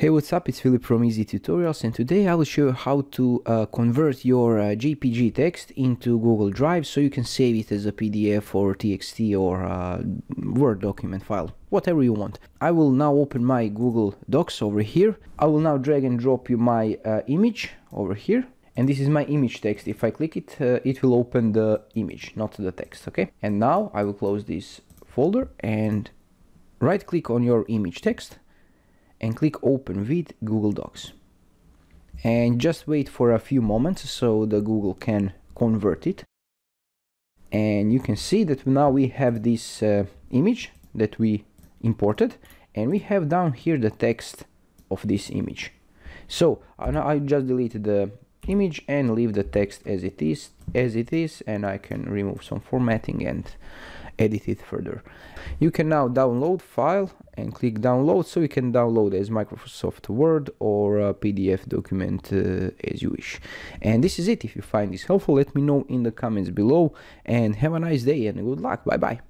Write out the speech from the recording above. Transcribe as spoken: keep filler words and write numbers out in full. Hey, what's up? It's Philip from Easy Tutorials, and today I will show you how to uh, convert your uh, J P G text into Google Drive so you can save it as a P D F or T X T or uh, Word document file, whatever you want. I will now open my Google Docs over here. I will now drag and drop you my uh, image over here. And this is my image text. If I click it, uh, it will open the image, not the text, okay? And now I will close this folder and right click on your image text and click open with Google Docs, and just wait for a few moments so the Google can convert it. And you can see that now we have this uh, image that we imported, and we have down here the text of this image. So I just deleted the image and leave the text as it is as it is and I can remove some formatting and edit it further. You can now download file and click download, so you can download as Microsoft Word or a P D F document uh, as you wish. And this is it. If you find this helpful, let me know in the comments below, and have a nice day and good luck. Bye bye.